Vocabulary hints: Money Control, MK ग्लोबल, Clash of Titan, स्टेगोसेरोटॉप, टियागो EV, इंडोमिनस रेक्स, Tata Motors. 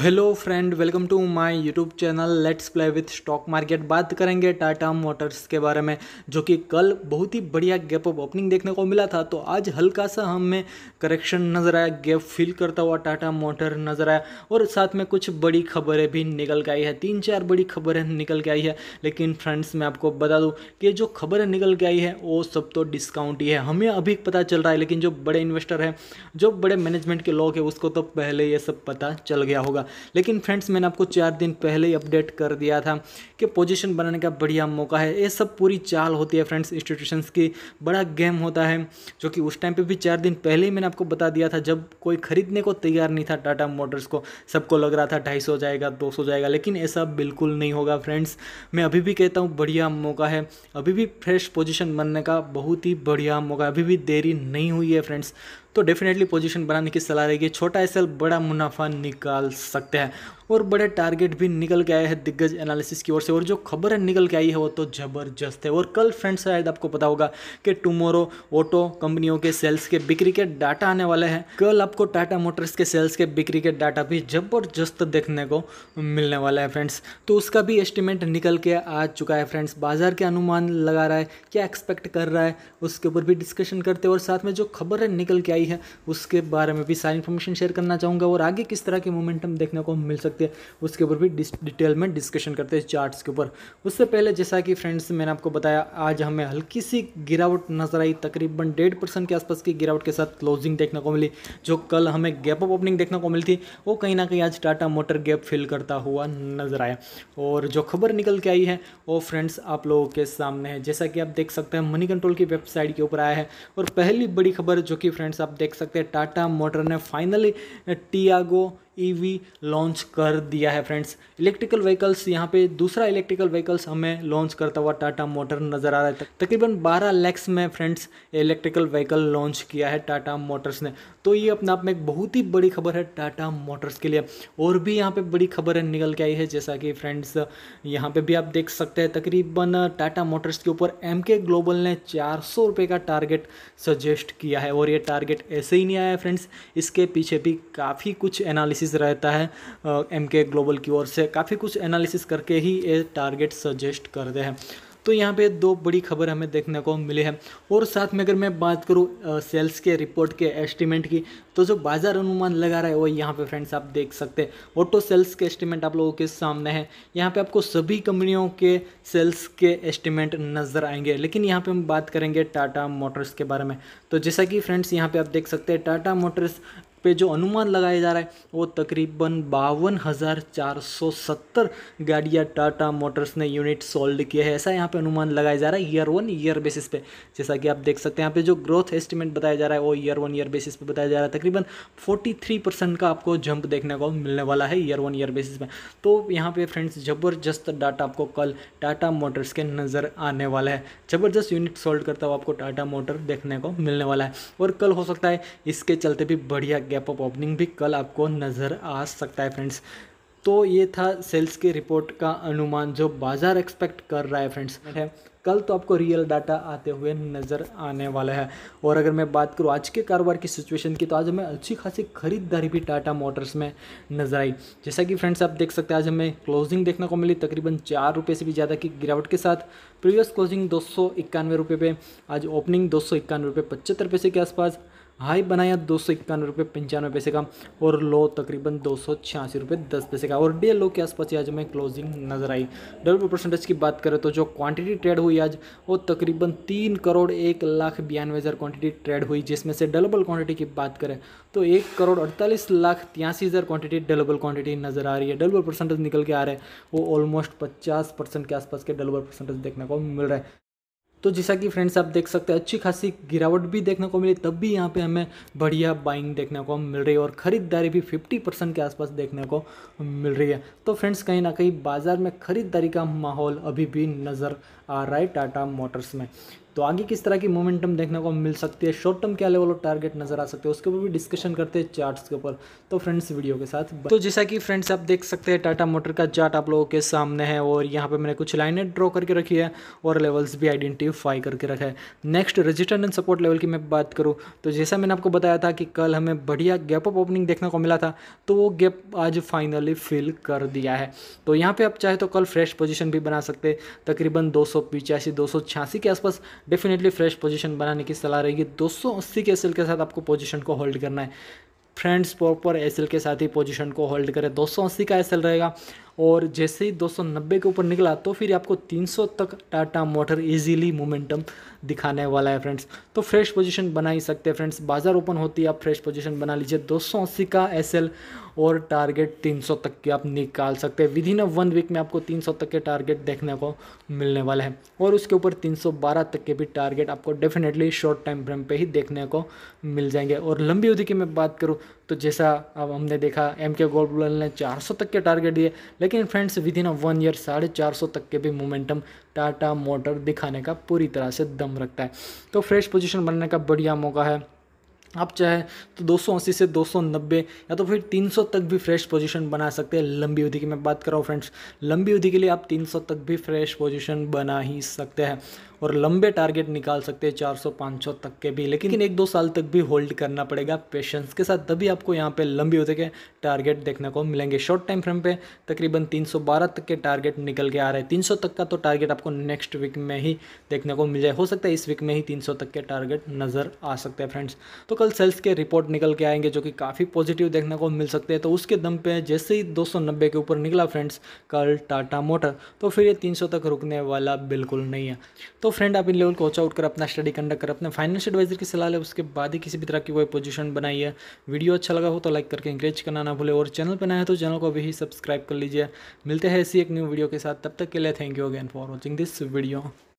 Hello friend, welcome to my YouTube channel let's play with stock market. बात करेंगे Tata Motors के बारे में, जो कि कल बहुत ही बढ़िया गैप अप ओपनिंग देखने को मिला था। तो आज हल्का सा हमें करेक्शन नज़र आया, गैप फील करता हुआ टाटा मोटर नज़र आया और साथ में कुछ बड़ी खबरें भी निकल के आई है। 3-4 बड़ी खबरें निकल के आई है, लेकिन फ्रेंड्स मैं आपको बता दूँ कि जो खबरें निकल के आई है वो सब तो डिस्काउंट ही है, हमें अभी पता चल रहा है। लेकिन जो बड़े इन्वेस्टर हैं, जो बड़े मैनेजमेंट के लोग हैं, उसको तो पहले ये सब पता चल गया होगा। लेकिन फ्रेंड्स मैंने आपको 4 दिन पहले ही अपडेट कर दिया था कि पोजीशन बनाने का बढ़िया मौका है। ये सब पूरी चाल होती है फ्रेंड्स, इंस्टीट्यूशंस की बड़ा गेम होता है, जो कि उस टाइम पे भी 4 दिन पहले ही मैंने आपको बता दिया था, जब कोई खरीदने को तैयार नहीं था टाटा मोटर्स को। सबको लग रहा था 250 जाएगा, 200 जाएगा, लेकिन ऐसा बिल्कुल नहीं होगा फ्रेंड्स। मैं अभी भी कहता हूँ बढ़िया मौका है, अभी भी फ्रेश पोजिशन बनने का बहुत ही बढ़िया मौका, अभी भी देरी नहीं हुई है फ्रेंड्स। तो डेफिनेटली पोजीशन बनाने की सलाह रहेगी। छोटा एसएल बड़ा मुनाफा निकाल सकते हैं और बड़े टारगेट भी निकल के आए हैं दिग्गज एनालिसिस की ओर से, और जो खबर निकल के आई है वो तो ज़बरदस्त है। और कल फ्रेंड्स शायद आपको पता होगा कि टुमारो ऑटो कंपनियों के सेल्स के बिक्री के डाटा आने वाले हैं। कल आपको टाटा मोटर्स के सेल्स के बिक्री के डाटा भी ज़बरदस्त देखने को मिलने वाला है फ्रेंड्स। तो उसका भी एस्टिमेट निकल के आ चुका है फ्रेंड्स। बाजार के अनुमान लगा रहा है, क्या एक्सपेक्ट कर रहा है, उसके ऊपर भी डिस्कशन करते हैं और साथ में जो खबर निकल के है उसके बारे में भी सारी इन्फॉर्मेशन शेयर करना चाहूँगा। और आगे किस तरह के मोमेंटम देखने को मिल सकते हैं उसके ऊपर भी डिटेल में डिस्कशन करते हैं चार्ट्स के ऊपर। उससे पहले जैसा कि फ्रेंड्स मैंने आपको बताया, आज हमें हल्की सी गिरावट नजर आई, तकरीबन 1.5% के आसपास की गिरावट के साथ क्लोजिंग देखने को मिली। जो कल हमें गैप अप ओपनिंग देखने को मिली थी वो कहीं ना कहीं आज टाटा मोटर गैप फिल करता हुआ नजर आया। और जो खबर निकल के आई है वो फ्रेंड्स आप लोगों के सामने है, जैसा कि आप देख सकते हैं मनी कंट्रोल की वेबसाइट के ऊपर आया है। और पहली बड़ी खबर जो कि फ्रेंड्स आप देख सकते हैं, टाटा मोटर ने फाइनली टियागो EV लॉन्च कर दिया है फ्रेंड्स। इलेक्ट्रिकल व्हीकल्स, यहाँ पे दूसरा इलेक्ट्रिकल व्हीकल्स हमें लॉन्च करता हुआ टाटा मोटर नज़र आ रहा है। तकरीबन 12 लैक्स में फ्रेंड्स इलेक्ट्रिकल व्हीकल लॉन्च किया है टाटा मोटर्स ने। तो ये अपने आप में एक बहुत ही बड़ी खबर है टाटा मोटर्स के लिए। और भी यहाँ पे बड़ी खबरें निकल के आई है, जैसा कि फ्रेंड्स यहाँ पर भी आप देख सकते हैं, तकरीबन टाटा मोटर्स के ऊपर MK ग्लोबल ने 400 रुपये का टारगेट सजेस्ट किया है। और ये टारगेट ऐसे ही नहीं आया है फ्रेंड्स, इसके पीछे भी काफ़ी कुछ एनालिसिस रहता है। MK ग्लोबल की ओर से काफ़ी कुछ एनालिसिस करके ही ये टारगेट सजेस्ट करते हैं। तो यहाँ पे 2 बड़ी खबर हमें देखने को मिली है। और साथ में अगर मैं बात करूँ सेल्स के रिपोर्ट के एस्टीमेट की, तो जो बाज़ार अनुमान लगा रहा है वो यहाँ पे फ्रेंड्स आप देख सकते हैं। ऑटो सेल्स के एस्टीमेट आप लोगों के सामने है, यहाँ पे आपको सभी कंपनियों के सेल्स के एस्टीमेट नज़र आएंगे। लेकिन यहाँ पे हम बात करेंगे टाटा मोटर्स के बारे में। तो जैसा कि फ्रेंड्स यहाँ पर आप देख सकते हैं, टाटा मोटर्स पे जो अनुमान लगाया जा रहा है वो तकरीबन 52,470 गाड़ियाँ टाटा मोटर्स ने यूनिट सोल्ड किए हैं, ऐसा यहाँ पे अनुमान लगाया जा रहा है ईयर 1 ईयर बेसिस पे। जैसा कि आप देख सकते हैं यहाँ पे जो ग्रोथ एस्टिमेट बताया जा रहा है वो ईयर 1 ईयर बेसिस पे बताया जा रहा है। तकरीबन 43% का आपको जंप देखने को मिलने वाला है ईयर 1 ईयर बेसिस पे। तो यहाँ पे फ्रेंड्स ज़बरदस्त डाटा आपको कल टाटा मोटर्स के नज़र आने वाला है, ज़बरदस्त यूनिट सोल्ड करता हुआ आपको टाटा मोटर देखने को मिलने वाला है। और कल हो सकता है इसके चलते भी बढ़िया गैप अप ओपनिंग भी कल आपको नज़र आ सकता है फ्रेंड्स। तो ये था सेल्स के रिपोर्ट का अनुमान जो बाज़ार एक्सपेक्ट कर रहा है फ्रेंड्स। कल तो आपको रियल डाटा आते हुए नज़र आने वाला है। और अगर मैं बात करूँ आज के कारोबार की सिचुएशन की, तो आज हमें अच्छी खासी खरीदारी भी टाटा मोटर्स में नज़र आई। जैसा कि फ्रेंड्स आप देख सकते हैं, आज हमें क्लोजिंग देखने को मिली तकरीबन 4 रुपये से भी ज़्यादा की गिरावट के साथ। प्रीवियस क्लोजिंग 291 रुपये पे, आज ओपनिंग 291 रुपये 75 पैसे के आसपास, हाई बनाया 291 रुपये 95 पैसे का और लो तकरीबन 286 रुपये 10 पैसे का। और डे लो के आसपास आज हमें क्लोजिंग नज़र आई। %% की बात करें तो जो क्वांटिटी ट्रेड हुई आज वो तकरीबन 3,01,92,000 क्वांटिटी ट्रेड हुई, जिसमें से डलेबल क्वांटिटी की बात करें तो 1,48,83,000 क्वांटिटी डलेबल क्वांटिटी नज़र आ रही है। %% निकल के आ रहे हैं वो ऑलमोस्ट 50% के आसपास के %% देखने को मिल रहा है। तो जैसा कि फ्रेंड्स आप देख सकते हैं, अच्छी खासी गिरावट भी देखने को मिली, तब भी यहाँ पे हमें बढ़िया बाइंग देखने को मिल रही है और ख़रीदारी भी 50% के आसपास देखने को मिल रही है। तो फ्रेंड्स कहीं ना कहीं बाज़ार में ख़रीदारी का माहौल अभी भी नज़र आ रहा है टाटा मोटर्स में। तो आगे किस तरह की मोमेंटम देखने को मिल सकती है, शॉर्ट टर्म क्या लेवल ऑफ टारगेट नजर आ सकते हैं, उसके ऊपर भी डिस्कशन करते हैं चार्ट्स के ऊपर। तो फ्रेंड्स वीडियो के साथ तो जैसा कि फ्रेंड्स आप देख सकते हैं टाटा मोटर का चार्ट आप लोगों के सामने है और यहाँ पे मैंने कुछ लाइनें ड्रॉ करके रखी है और लेवल्स भी आइडेंटिफाई करके रखा है। Next resistance and support level की मैं बात करूँ तो जैसा मैंने आपको बताया था कि कल हमें बढ़िया गैप अप ओपनिंग देखने को मिला था, तो वो गैप आज फाइनली फिल कर दिया है। तो यहाँ पर आप चाहे तो कल फ्रेश पोजिशन भी बना सकते, तकरीबन 285-286 के आसपास डेफिनेटली फ्रेश पोजीशन बनाने की सलाह रहेगी। 280 के एसएल के साथ आपको पोजीशन को होल्ड करना है फ्रेंड्स, प्रॉपर एसएल के साथ ही पोजीशन को होल्ड करें। 280 का एसएल रहेगा और जैसे ही 290 के ऊपर निकला तो फिर आपको 300 तक टाटा मोटर इजीली मोमेंटम दिखाने वाला है फ्रेंड्स। तो फ्रेश पोजीशन बना ही सकते हैं फ्रेंड्स, बाजार ओपन होती है आप फ्रेश पोजीशन बना लीजिए। 280 का एसएल और टारगेट 300 तक के आप निकाल सकते हैं। विद इन 1 वीक में आपको 300 तक के टारगेट देखने को मिलने वाले हैं और उसके ऊपर 312 तक के भी टारगेट आपको डेफिनेटली शॉर्ट टाइम फ्रेम पर ही देखने को मिल जाएंगे। और लंबी अवधि की मैं बात करूँ तो जैसा अब हमने देखा MK ग्लोबल ने 400 तक के टारगेट दिए, लेकिन फ्रेंड्स विद इन 1 ईयर 450 तक के भी मोमेंटम टाटा मोटर दिखाने का पूरी तरह से दम रखता है। तो फ्रेश पोजीशन बनने का बढ़िया मौका है, आप चाहे तो 280 से 290 या तो फिर 300 तक भी फ्रेश पोजीशन बना सकते हैं। लंबी अवधि की मैं बात कर रहा हूँ फ्रेंड्स, लंबी अवधि के लिए आप 300 तक भी फ्रेश पोजीशन बना ही सकते हैं और लंबे टारगेट निकाल सकते हैं 400-500 तक के भी, लेकिन 1-2 साल तक भी होल्ड करना पड़ेगा पेशेंस के साथ, तभी आपको यहाँ पे लंबी अवधि के टारगेट देखने को मिलेंगे। शॉर्ट टाइम फ्रेम पे तकरीबन 312 तक के टारगेट निकल के आ रहे हैं। 300 तक का तो टारगेट आपको नेक्स्ट वीक में ही देखने को मिल जाए, हो सकता है इस वीक में ही 300 तक के टारगेट नज़र आ सकते हैं फ्रेंड्स। तो कल सेल्स के रिपोर्ट निकल के आएंगे जो कि काफ़ी पॉजिटिव देखने को मिल सकते हैं। तो उसके दम पे जैसे ही 290 के ऊपर निकला फ्रेंड्स कल टाटा मोटर, तो फिर ये 300 तक रुकने वाला बिल्कुल नहीं है। तो फ्रेंड आप इन लेवल को वॉच आउट कर, अपना स्टडी कंडक्ट कर, अपने फाइनेंशियल एडवाइजर की सलाह ले, उसके बाद ही किसी भी तरह की कोई पोजीशन बनाई है। वीडियो अच्छा लगा हो तो लाइक करके इंकरेज करना ना भूले और चैनल पर नया है तो चैनल को भी सब्सक्राइब कर लीजिए। मिलते हैं ऐसी एक न्यू वीडियो के साथ, तब तक के लिए thank you again for watching this video.